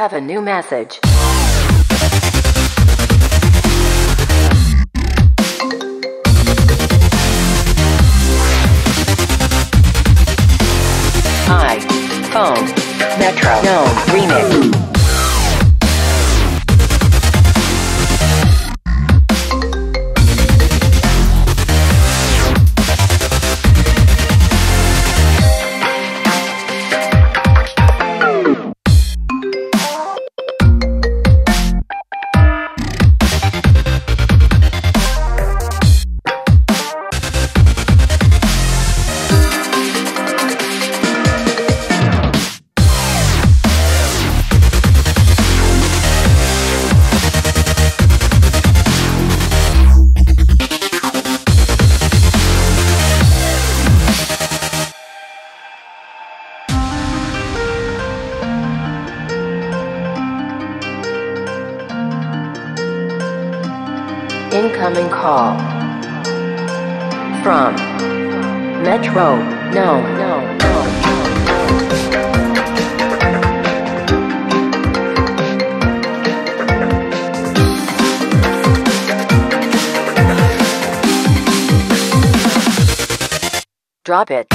have a new message. iPhone Metronome Remix. Incoming call from Metro. No. Drop it.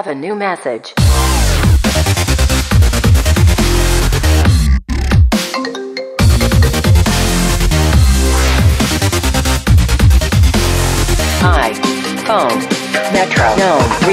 Have a new message. iPhone Metronome.